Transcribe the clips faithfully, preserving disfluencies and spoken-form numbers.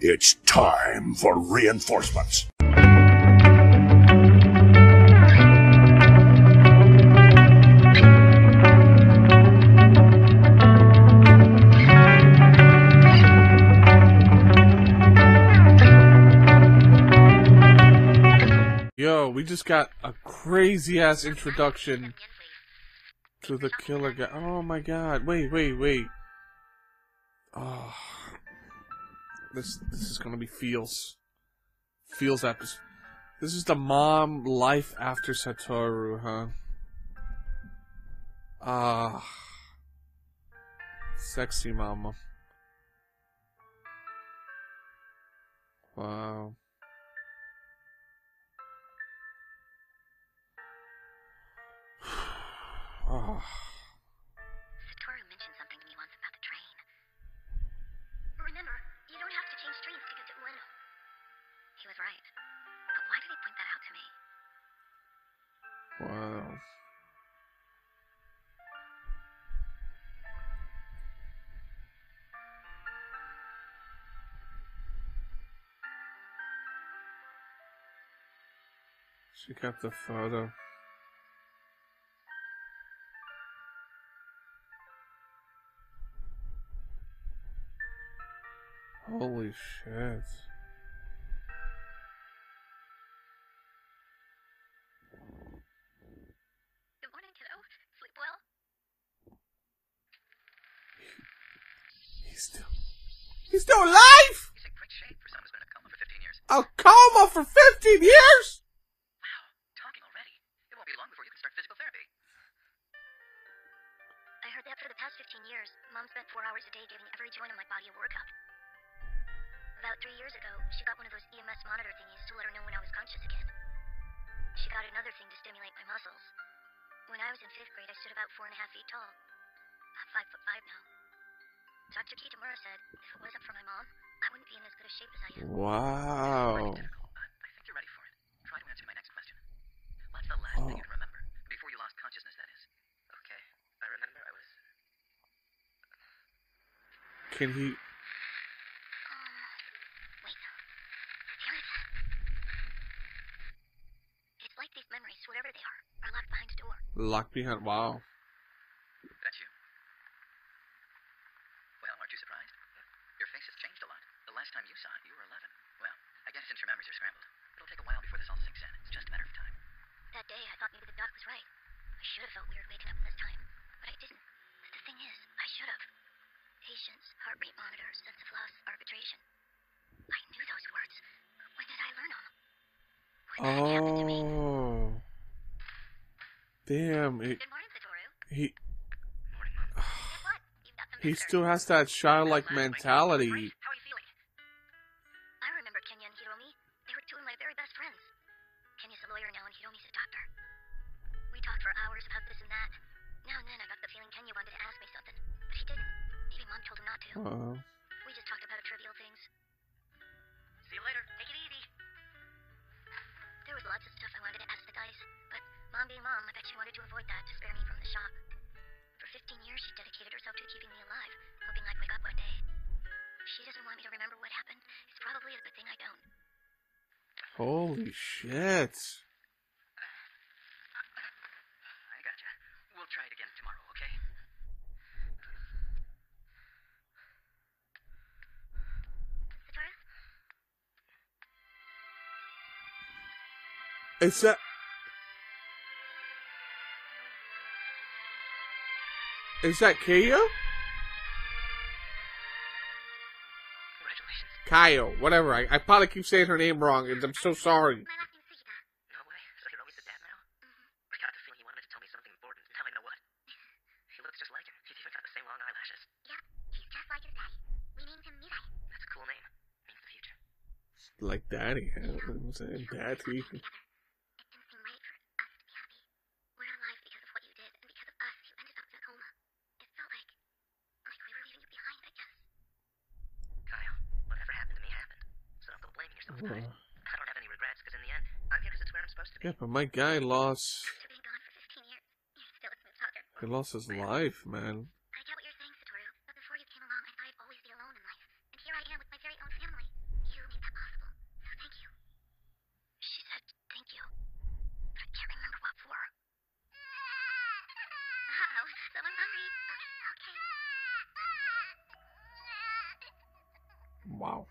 It's time for reinforcements. Yo, we just got a crazy-ass introduction to the killer guy. Oh my god, wait, wait, wait. Oh, this this is gonna be feels. Feels after... This is the mom life after Satoru, huh? Ah. Sexy mama. Wow. Oh. Satoru mentioned something to me once about the train. Remember, you don't have to change trains to get to Ueno. He was right. But why did he point that out to me? Wow. She got the photo. Holy shit. Good morning, kiddo. Sleep well? He, he's still... He's still alive?! He's in great shape for someone who's been in a coma for fifteen years. A coma for fifteen years?! Wow, talking already. It won't be long before you can start physical therapy. I heard that for the past fifteen years, Mom spent four hours a day giving every joint in my body a workup. About three years ago, she got one of those E M S monitor thingies to let her know when I was conscious again. She got another thing to stimulate my muscles. When I was in fifth grade, I stood about four and a half feet tall. I'm five foot five now. Doctor Kitamura said, if it wasn't for my mom, I wouldn't be in as good a shape as I am. Wow. I think you're ready for it. Try to answer my next question. What's the last thing you remember? Before you lost consciousness, that is. Okay, I remember I was... Can he... Locked behind, wow. That's you. Well, aren't you surprised? Your face has changed a lot. The last time you saw it, you were eleven. Well, I guess since your memories are scrambled, it'll take a while before this all sinks in. It's just a matter of time. That day, I thought maybe the doc was right. I should have felt weird waking up in this time, but I didn't. But the thing is, I should have. Patience, heart rate monitor, sense of loss, arbitration. I knew those words. When did I learn them? When did it happen to me? Damn, it, he, he still has that childlike mentality. How are you feeling? I remember Kenya and Hiromi. They were two of my very best friends. Kenya's a lawyer now and Hiromi's a doctor. We talked for hours about this and that. Now and then I got the feeling Kenya wanted to ask me something, but he didn't. Maybe Mom told him not to. Uh-oh. We just talked about trivial things. See you later. Take it easy. There was lots of stuff I wanted to ask the guys, but... Mom being Mom, I bet she wanted to avoid that to spare me from the shock. For fifteen years, she dedicated herself to keeping me alive, hoping I'd wake up one day. If she doesn't want me to remember what happened, it's probably a good thing I don't. Holy shit. I gotcha. We'll try it again tomorrow, okay? Satoru? It's that... Is that Kayo? Congratulations. Kayo, whatever. I, I probably keep saying her name wrong, and I'm so sorry. No way. So Hiromi's the dad now? I got the feeling he wanted to tell me something important. Now I know what. He looks just like him. He's even got the same long eyelashes. Yep, he's just like his daddy. We named him Mirai. That's a cool name. It means the future. Like daddy. Huh? What's that? Daddy. Uh, I don't have any regrets because in the end, I'm here because it's where I'm supposed to be. Yeah, but my guy lost. After being gone for fifteen years, you still have moved farther. He lost his life, man. I get what you're saying, Satoru. But before you came along, I thought I'd always be alone in life, and here I am with my very own family. Wow.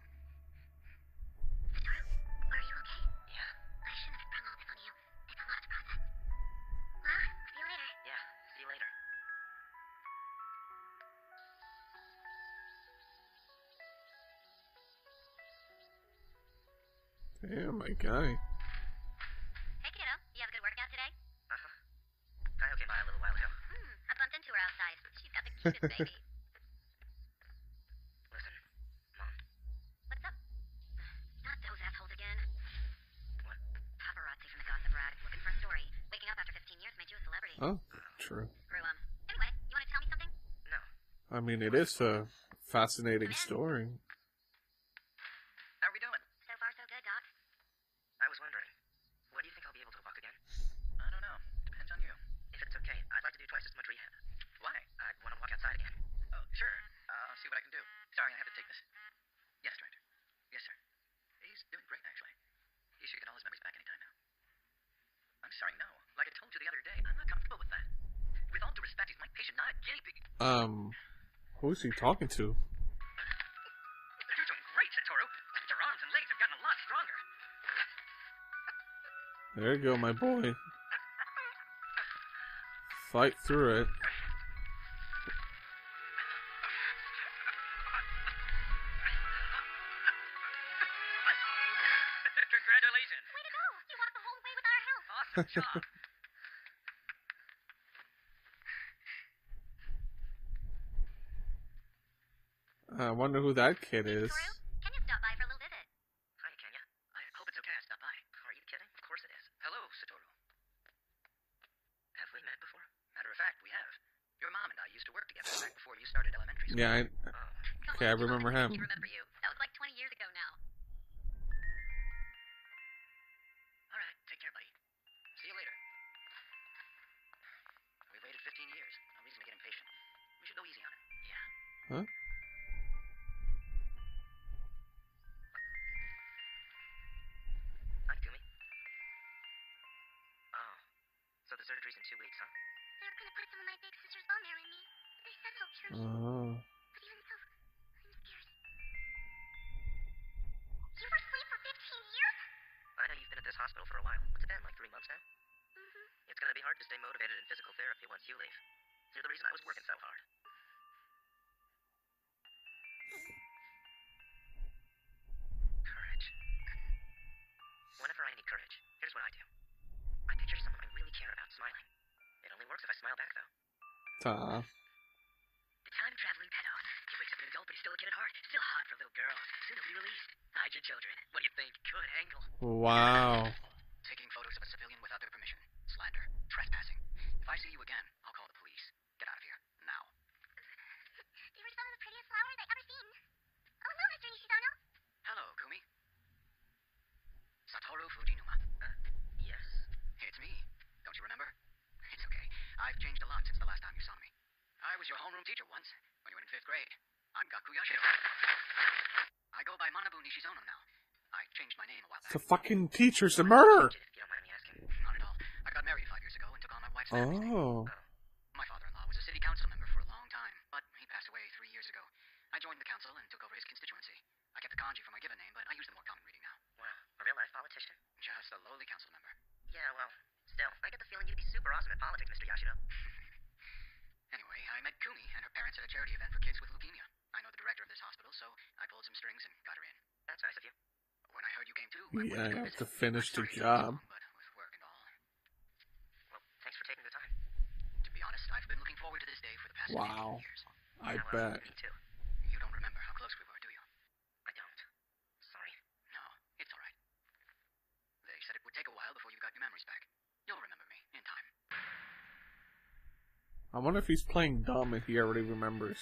Damn, my guy. Hey, kiddo. You have a good workout today? Uh-huh. Kayo came by a little while ago. Hmm. I bumped into her outside. She's got the cutest baby. Listen, Mom. What's up? Not those assholes again. What? Paparazzi from the Gossip Rag looking for a story. Waking up after fifteen years made you a celebrity. Oh, true. Screw 'em. Anyway, you want to tell me something? No. I mean, it is a fascinating story. Um, who is he talking to? You're doing great, Satoru. Your arms and legs have gotten a lot stronger. There you go, my boy. Fight through it. Congratulations. Way to go. You walked the whole way with our help. Awesome job. I wonder who that kid is. Kenya stopped by for a little visit. Hi, Kenya. I hope it's okay I stopped by. Are you kidding? Of course it is. Hello, Satoru. Have we met before? Matter of fact, we have. Your mom and I used to work together back before you started elementary school. Yeah, I... Oh. Okay, I remember him. I remember you. That was like twenty years ago now. Alright, take care, buddy. See you later. We waited fifteen years. No reason to get impatient. We should go easy on it. Yeah. Huh? Surgeries in two weeks, huh? They were gonna put some of my big sister's bone marrow in me. They said so cute. Oh. But even so, I'm scared. You were asleep for fifteen years? I know you've been at this hospital for a while. What's it been, like three months now? Mm-hmm. It's gonna be hard to stay motivated in physical therapy once you leave. You're the reason I was working so hard. Courage. Whenever I need courage, here's what I do. I picture someone I really care about smiling. It only works if I smile back, though. Aww. The time-traveling pedo. He wakes up an adult, but he's still a kid at heart. Still hot for a little girl. Soon he'll be released. Hide your children. What do you think? Good angle. Wow. Taking photos of a civilian without their permission. Slander. Trespassing. If I see you again, I'll call the police. Get out of here. Now. You were some of the prettiest flowers I've ever seen. Oh, hello, Mister Nishizono. Hello, Kumi. Satoru Fujinuma. Uh, yes? It's me. Don't you remember? It's okay. I've changed a lot since the last time you saw me. I was your homeroom teacher once, when you were in fifth grade. I'm Gaku Yashiro. I go by Manabu Nishizono now. I changed my name a while back. The fucking teacher's a murderer! If you don't mind me asking. Not at all. I got married five years ago and took on my wife's family. Oh. Uh, my father-in-law was a city council member for a long time, but he passed away three years ago. I joined the council and took over his constituency. I kept the kanji for my given name, but I use the more common reading now. Wow. A real-life politician? Just a lowly council member. Yeah, well, still, I get the feeling you'd be super awesome at politics, Mister Yashiro. Anyway, I met Kumi and her parents at a charity event for kids with leukemia. I know the director of this hospital, so I pulled some strings and got her in. That's nice of you. When I heard you came too, I yeah, I have to, to finish the job. But with work and all. Well, thanks for taking the time. To be honest, I've been looking forward to this day for the past wow. years. I yeah, well, bet. Me too. You don't remember how close we were, do you? I don't. Sorry. No, it's all right. They said it would take a while before you got your memories back. You'll remember me in time. I wonder if he's playing dumb if he already remembers.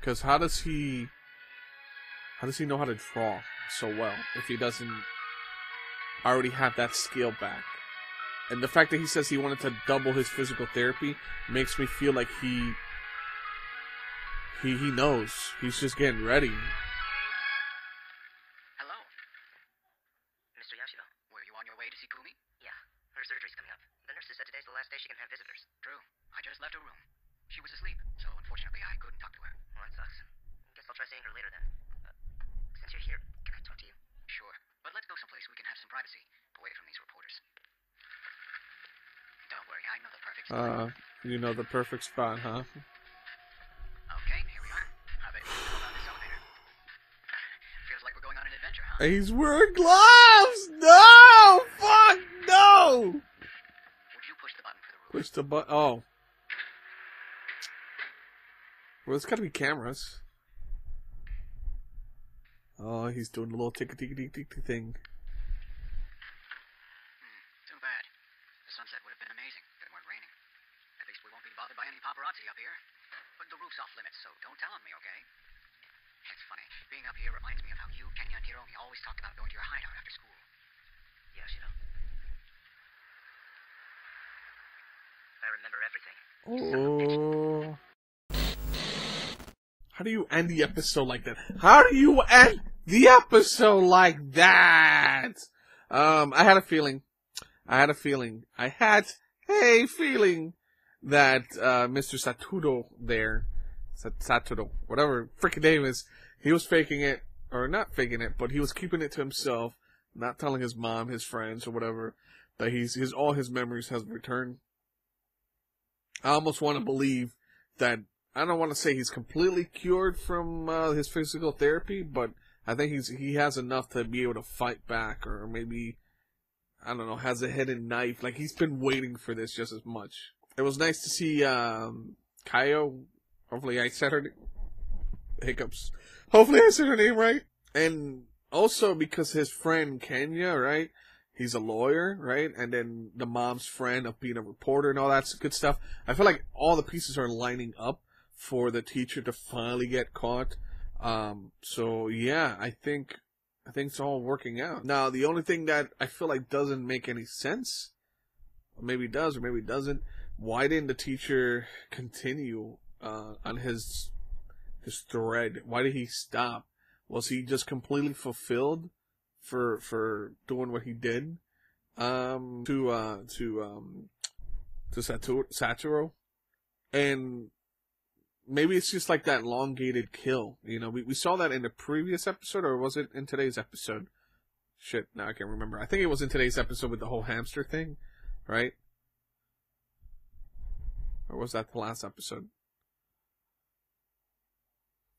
Because how does he... How does he know how to draw so well if he doesn't already have that skill back? And the fact that he says he wanted to double his physical therapy makes me feel like he... He, he knows. He's just getting ready. Uh, you know the perfect spot, huh? Okay, here we are. How about you call out this elevator? Feels like we're going on an adventure, huh? He's wearing gloves! No! Fuck, no! Would you push the button for the roof? Push the button? Oh. Well, there's gotta be cameras. Oh, he's doing a little tick-a-tick-a-tick-tick thing. Oh. How do you end the episode like that? How do you end the episode like that? Um, I had a feeling. I had a feeling. I had a feeling that uh, Mister Satoru there, Satoru, whatever freaking name is, he was faking it, or not faking it, but he was keeping it to himself, not telling his mom, his friends, or whatever, that he's his all his memories has returned. I almost want to believe that, I don't want to say he's completely cured from uh, his physical therapy, but I think he's he has enough to be able to fight back, or maybe, I don't know, has a hidden knife. Like, he's been waiting for this just as much. It was nice to see um, Kayo. Hopefully I said her name. Hiccups. Hopefully I said her name right. And also because his friend Kenya, right? He's a lawyer, right? And then the mom's friend of being a reporter and all that good stuff. I feel like all the pieces are lining up for the teacher to finally get caught. Um, so yeah, I think I think it's all working out. Now, the only thing that I feel like doesn't make any sense, or maybe it does, or maybe it doesn't. Why didn't the teacher continue uh, on his his thread? Why did he stop? Was he just completely fulfilled for for doing what he did um to uh to um to Satoru? And maybe it's just like that elongated kill, you know, we, we saw that in the previous episode, or was it in today's episode? Shit, now I can't remember. I think it was in today's episode with the whole hamster thing, right? Or was that the last episode?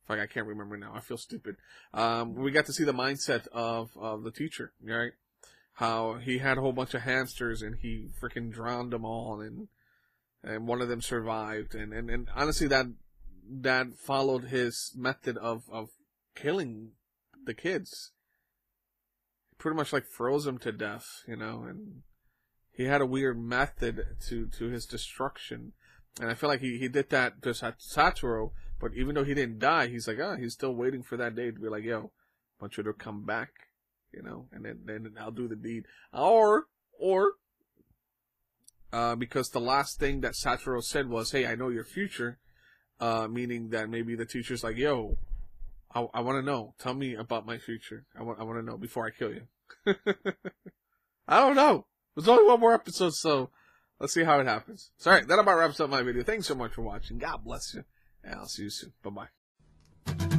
Like, I can't remember now. I feel stupid. Um, we got to see the mindset of, of the teacher, right? How he had a whole bunch of hamsters and he freaking drowned them all, and and one of them survived. And, and, and honestly, that that followed his method of, of killing the kids. He pretty much like froze them to death, you know, and he had a weird method to, to his destruction. And I feel like he, he did that to Satoru. But even though he didn't die, he's like, ah, oh, he's still waiting for that day to be like, yo, I want you to come back, you know, and then, then I'll do the deed. Or, or, uh, because the last thing that Satoru said was, hey, I know your future, uh, meaning that maybe the teacher's like, yo, I, I want to know. Tell me about my future. I want, I want to know before I kill you. I don't know. There's only one more episode, so let's see how it happens. So, all right, that about wraps up my video. Thanks so much for watching. God bless you. And I'll see you soon. Bye-bye.